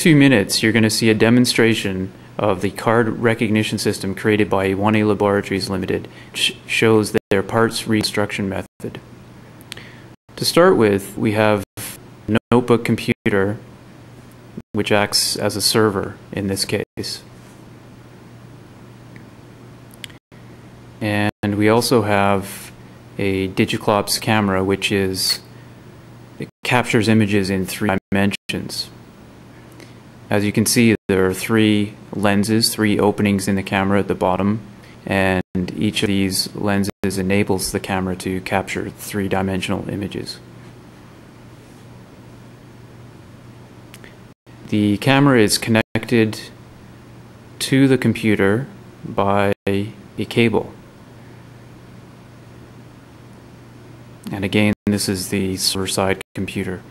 next few minutes, you're going to see a demonstration of the card recognition system created by Iwane Laboratories Limited, which shows their parts reconstruction method. To start with, we have a notebook computer, which acts as a server in this case. And we also have a DigiClops camera, which is, it captures images in 3 dimensions. As you can see, there are 3 lenses, 3 openings in the camera at the bottom, and each of these lenses enables the camera to capture 3-dimensional images. The camera is connected to the computer by a cable. And again, this is the server-side computer.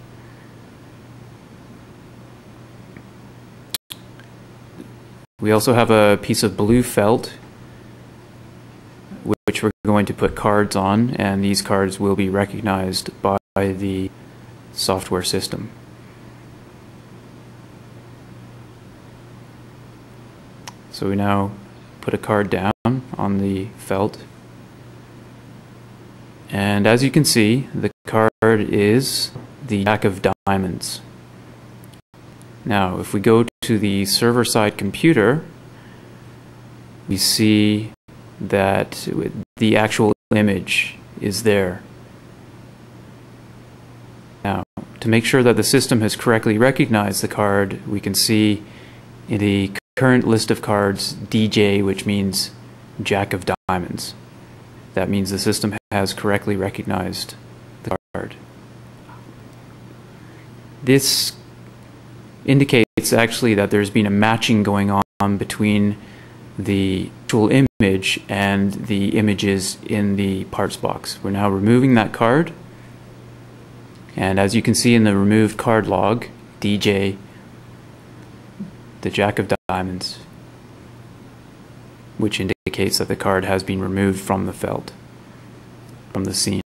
We also have a piece of blue felt, which we're going to put cards on, and these cards will be recognized by the software system. So we now put a card down on the felt. And as you can see, the card is the Jack of Diamonds. Now, if we go to the server-side computer, we see that the actual image is there. Now, to make sure that the system has correctly recognized the card, we can see in the current list of cards DJ, which means Jack of Diamonds. That means the system has correctly recognized the card. This indicates actually that there's been a matching going on between the actual image and the images in the parts box. We're now removing that card, and as you can see in the removed card log, DJ, the Jack of Diamonds, which indicates that the card has been removed from the felt, from the scene.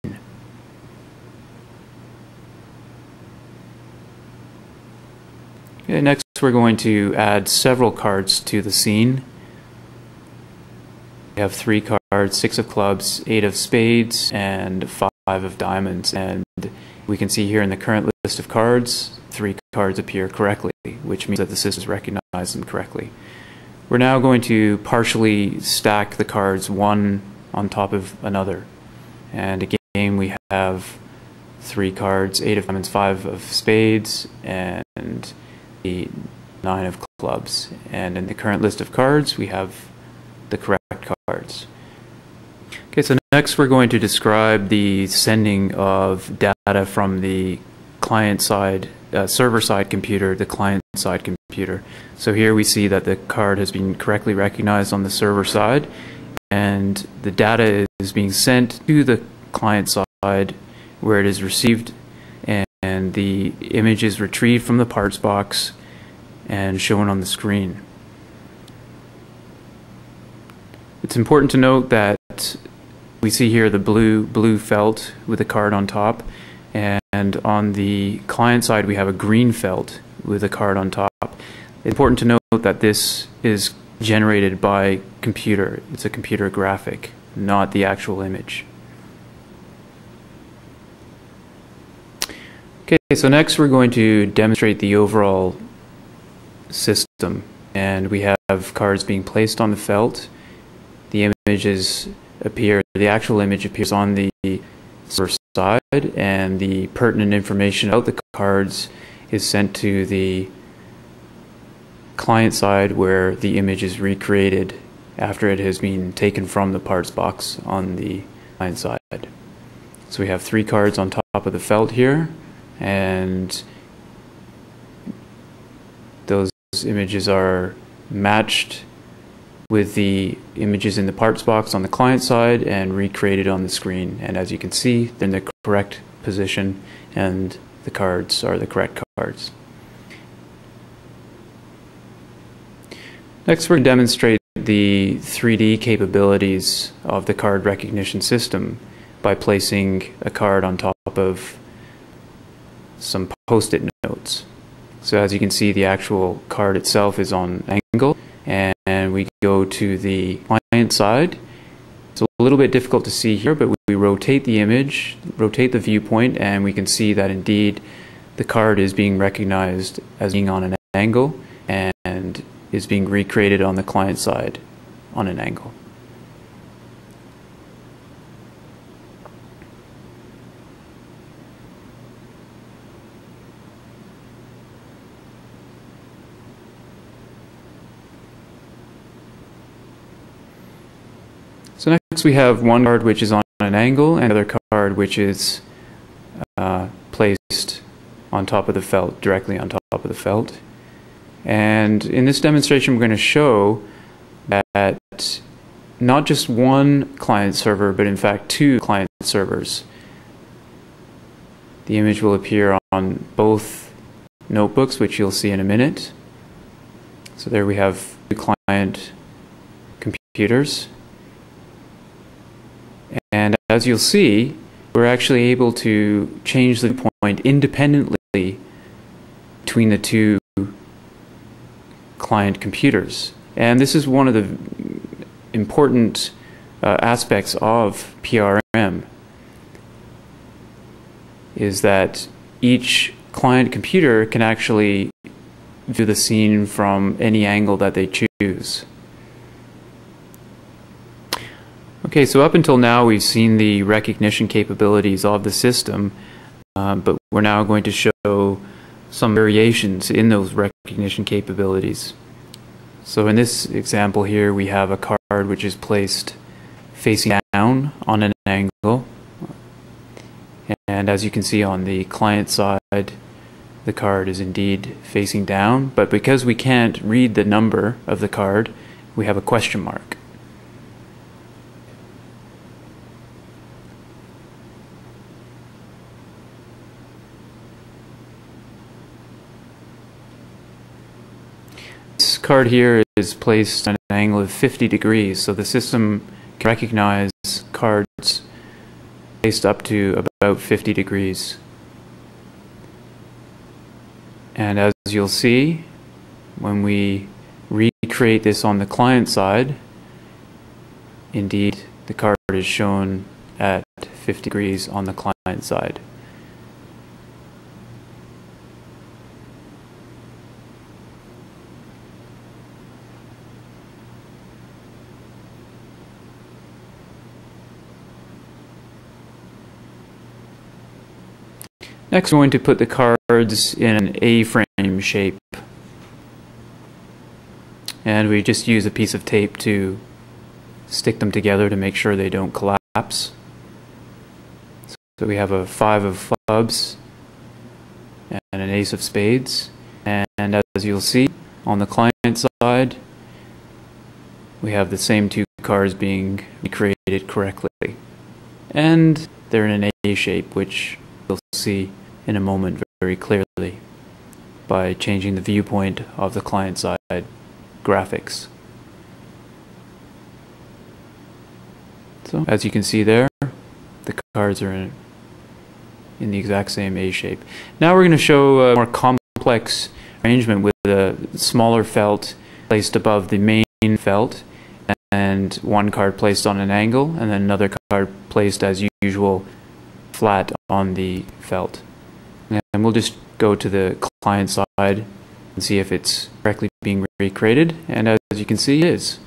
Okay, next we're going to add several cards to the scene. We have 3 cards, 6 of clubs, 8 of spades, and 5 of diamonds. And we can see here in the current list of cards, 3 cards appear correctly, which means that the system has recognized them correctly. We're now going to partially stack the cards one on top of another. And again, we have 3 cards, 8 of diamonds, 5 of spades, and 9 of clubs. And in the current list of cards, we have the correct cards. Okay, so next we're going to describe the sending of data from the client-side, server-side computer, the client-side computer. So here we see that the card has been correctly recognized on the server side, and the data is being sent to the client side, where it is received, and the image is retrieved from the parts box and shown on the screen. It's important to note that we see here the blue felt with a card on top, and on the client side we have a green felt with a card on top. It's important to note that this is generated by computer. It's a computer graphic, not the actual image. Okay, so next we're going to demonstrate the overall system. And we have cards being placed on the felt. The images appear, the actual image appears on the server side, and the pertinent information about the cards is sent to the client side, where the image is recreated after it has been taken from the parts box on the client side. So we have 3 cards on top of the felt here, and those images are matched with the images in the parts box on the client side and recreated on the screen. And as you can see, they're in the correct position, and the cards are the correct cards. Next, we're going to demonstrate the 3D capabilities of the card recognition system by placing a card on top of some post-it notes. So as you can see, the actual card itself is on angle, and we go to the client side. It's a little bit difficult to see here, but we rotate the image, rotate the viewpoint, and we can see that indeed the card is being recognized as being on an angle and is being recreated on the client side on an angle. So next we have one card which is on an angle and another card which is placed on top of the felt, directly on top of the felt. And in this demonstration we're going to show that not just one client server, but in fact two client servers. The image will appear on both notebooks, which you'll see in a minute. So there we have two client computers. And as you'll see, we're actually able to change the point independently between the two client computers. And this is one of the important aspects of PRM, is that each client computer can actually view the scene from any angle that they choose. Okay, so up until now we've seen the recognition capabilities of the system, but we're now going to show some variations in those recognition capabilities. So in this example here we have a card which is placed facing down on an angle, and as you can see on the client side the card is indeed facing down, but because we can't read the number of the card we have a question mark. This card here is placed at an angle of 50 degrees, so the system can recognize cards placed up to about 50 degrees. And as you'll see, when we recreate this on the client side, indeed the card is shown at 50 degrees on the client side. Next, we're going to put the cards in an A-frame shape. And we just use a piece of tape to stick them together to make sure they don't collapse. So we have a 5 of clubs and an ace of spades. And as you'll see, on the client side, we have the same two cards being recreated correctly. And they're in an A shape, which you'll see in a moment very clearly by changing the viewpoint of the client side graphics. So as you can see there, the cards are in the exact same A shape. Now we're going to show a more complex arrangement with a smaller felt placed above the main felt and one card placed on an angle and then another card placed as usual flat on the felt. And we'll just go to the client side and see if it's correctly being recreated, and as you can see it is.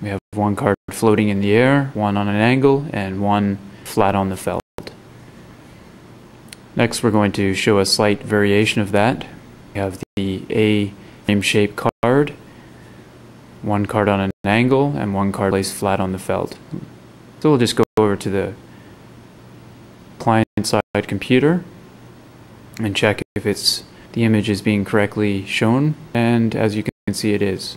We have one card floating in the air, one on an angle, and one flat on the felt. Next we're going to show a slight variation of that. We have the A-frame shape card, one card on an angle and one card placed flat on the felt. So we'll just go over to the client side computer and check if the image is being correctly shown, and as you can see it is.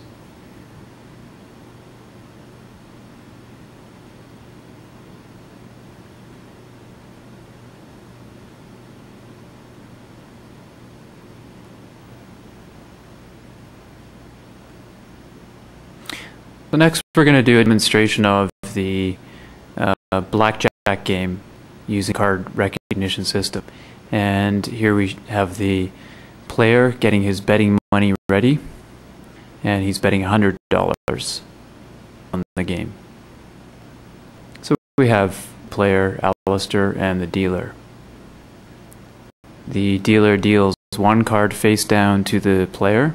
So next we're going to do a demonstration of the Black Jack game. using card recognition system. And here we have the player getting his betting money ready, and he's betting $100 on the game. So we have player, Alistair, and the dealer. The dealer deals one card face down to the player,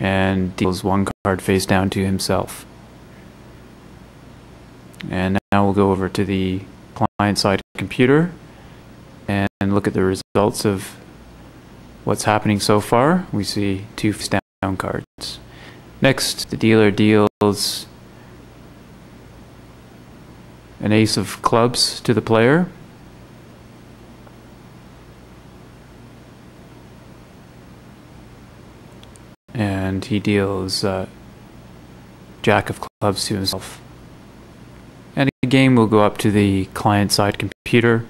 and deals one card face down to himself. And now we'll go over to the client-side computer and look at the results of what's happening so far. We see two face down cards. Next, the dealer deals an ace of clubs to the player. And he deals jack of clubs to himself. And again, we'll go up to the client-side computer,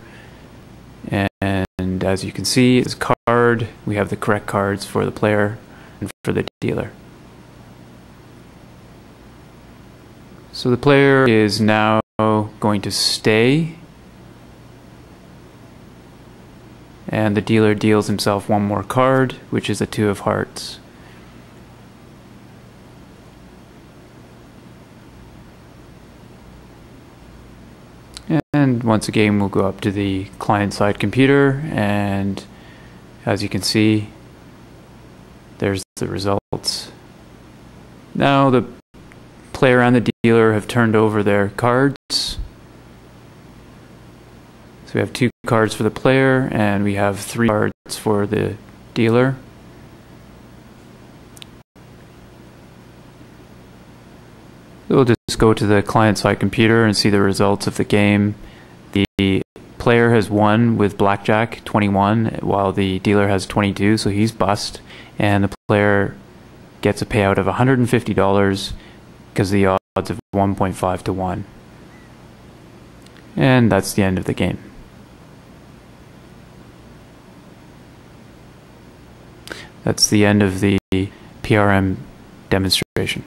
and as you can see, it's card. We have the correct cards for the player and for the dealer. So the player is now going to stay, and the dealer deals himself one more card, which is a two of hearts. And once again, we'll go up to the client-side computer, and as you can see, there's the results. Now the player and the dealer have turned over their cards. So we have two cards for the player, and we have three cards for the dealer. We'll just go to the client-side computer and see the results of the game. The player has won with Blackjack 21, while the dealer has 22, so he's bust. And the player gets a payout of $150 because the odds of 1.5 to 1. And that's the end of the game. That's the end of the PRM demonstration.